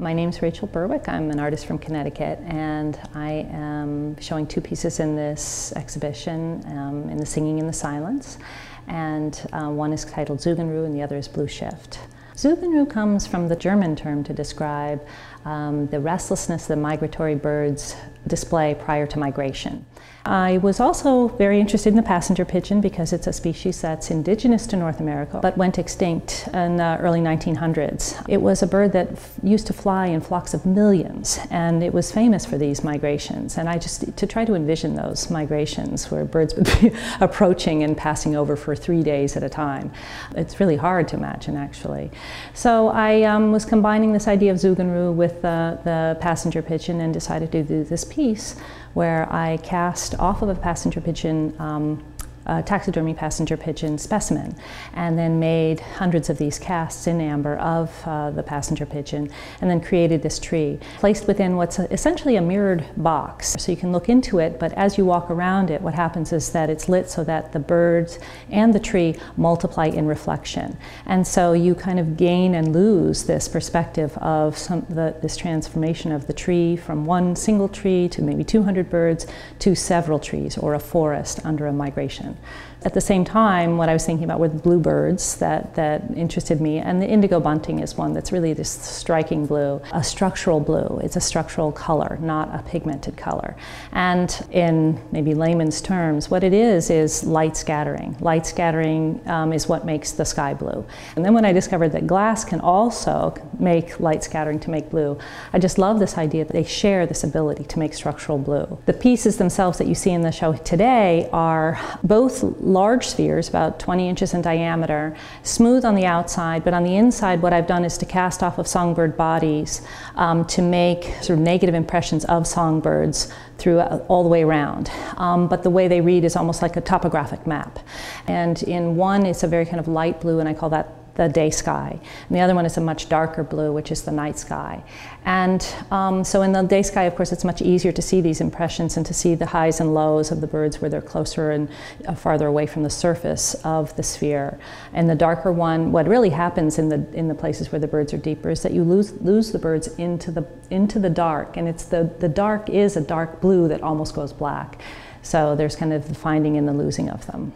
My name's Rachel Berwick. I'm an artist from Connecticut, and I am showing two pieces in this exhibition in the Singing in the Silence, and one is titled Zugunruh and the other is Blue Shift. Zugunruh comes from the German term to describe the restlessness that migratory birds display prior to migration. I was also very interested in the passenger pigeon because it's a species that's indigenous to North America but went extinct in the early 1900s. It was a bird that used to fly in flocks of millions, and it was famous for these migrations. And I just to try to envision those migrations where birds would be approaching and passing over for 3 days at a time. It's really hard to imagine, actually. So I was combining this idea of Zugunruh with the passenger pigeon and decided to do this piece where I cast off of a passenger pigeon, a taxidermy passenger pigeon specimen, and then made hundreds of these casts in amber of the passenger pigeon, and then created this tree placed within what's essentially a mirrored box. So you can look into it, but as you walk around it, what happens is that it's lit so that the birds and the tree multiply in reflection. And so you kind of gain and lose this perspective of this transformation of the tree from one single tree to maybe 200 birds to several trees or a forest under a migration. At the same time, what I was thinking about were the bluebirds that interested me, and the indigo bunting is one that's really this striking blue, a structural blue. It's a structural color, not a pigmented color. And in maybe layman's terms, what it is light scattering. Light scattering is what makes the sky blue. And then when I discovered that glass can also make light scattering to make blue, I just love this idea that they share this ability to make structural blue. The pieces themselves that you see in the show today are both large spheres, about 20 inches in diameter, smooth on the outside, but on the inside what I've done is to cast off of songbird bodies to make sort of negative impressions of songbirds through all the way around. But the way they read is almost like a topographic map. And in one it's a very kind of light blue, and I call that the day sky. And the other one is a much darker blue, which is the night sky. And so in the day sky, of course, it's much easier to see these impressions and to see the highs and lows of the birds where they're closer and farther away from the surface of the sphere. And the darker one, what really happens in the places where the birds are deeper is that you lose the birds into the dark, and it's the dark is a dark blue that almost goes black. So there's kind of the finding and the losing of them.